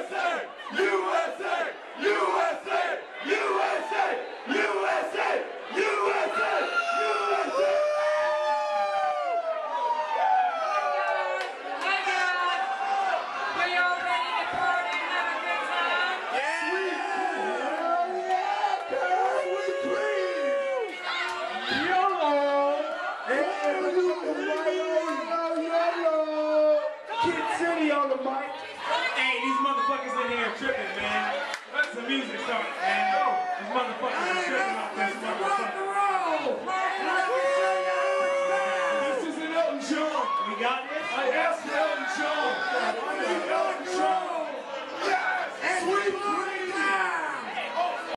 USA! USA! USA! USA! USA! USA! USA! Tripping, man. Let the music start, man. Oh, these motherfuckers are tripping off this motherfucker. This is an Elton John. We got it.